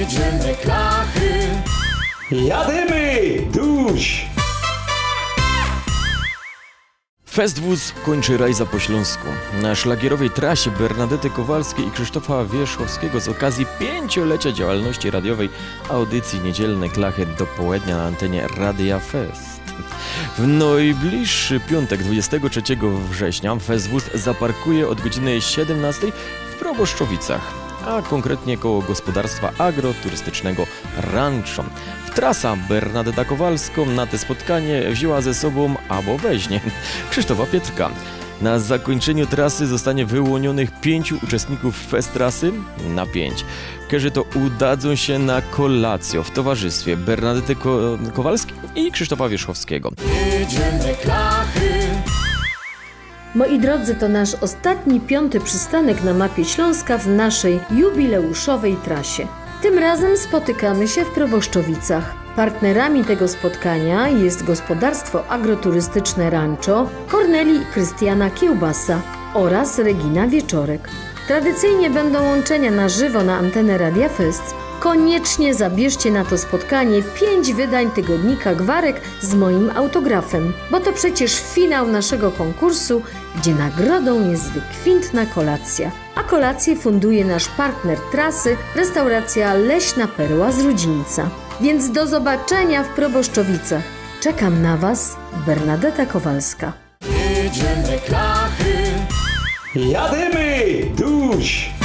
Niedzielne Klachy. Jademy! Duś! Festwus kończy raj za pośląsku. Na szlagierowej trasie Bernadety Kowalskiej i Krzysztofa Wierzchowskiego z okazji 5-lecia działalności radiowej audycji Niedzielne Klachy do południa na antenie Radia Fest. W najbliższy piątek 23 września Festwus zaparkuje od godziny 17 w Proboszczowicach, a konkretnie koło gospodarstwa agroturystycznego Ranczo. Trasa Bernadeta Kowalską na to spotkanie wzięła ze sobą, albo weźmie, Krzysztofa Pietrka. Na zakończeniu trasy zostanie wyłonionych 5 uczestników fest trasy na 5. Którzy to udadzą się na kolację w towarzystwie Bernadety Kowalskiej i Krzysztofa Wierzchowskiego. Niedzielne Klachy. Moi drodzy, to nasz ostatni 5. przystanek na mapie Śląska w naszej jubileuszowej trasie. Tym razem spotykamy się w Proboszczowicach. Partnerami tego spotkania jest gospodarstwo agroturystyczne Ranczo, Korneli i Krystiana Kiełbasa oraz Regina Wieczorek. Tradycyjnie będą łączenia na żywo na antenę Radia Fest. Koniecznie zabierzcie na to spotkanie 5 wydań tygodnika Gwarek z moim autografem, bo to przecież finał naszego konkursu, gdzie nagrodą jest wykwintna kolacja. A kolację funduje nasz partner trasy, restauracja Leśna Perła z Rudzińca. Więc do zobaczenia w Proboszczowicach. Czekam na Was, Bernadeta Kowalska. Jedziemy, klachy! Jademy! Duś!